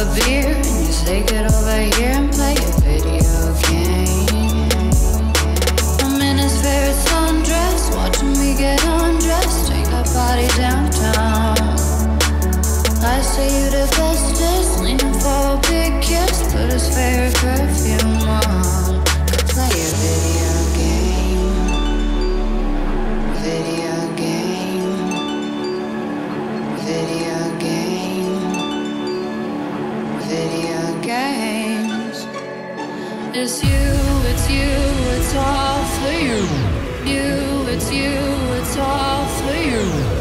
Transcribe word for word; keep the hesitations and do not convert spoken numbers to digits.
a beer and you say get over here and play a video game. I'm in his favorite sundress, watching me get undressed, take our body downtown. I say you the bestest, leaning for a big kiss, put his favorite perfume on, play a video game, video game, video game, video games. It's you, it's you, it's all for you. You, it's you, it's all for you.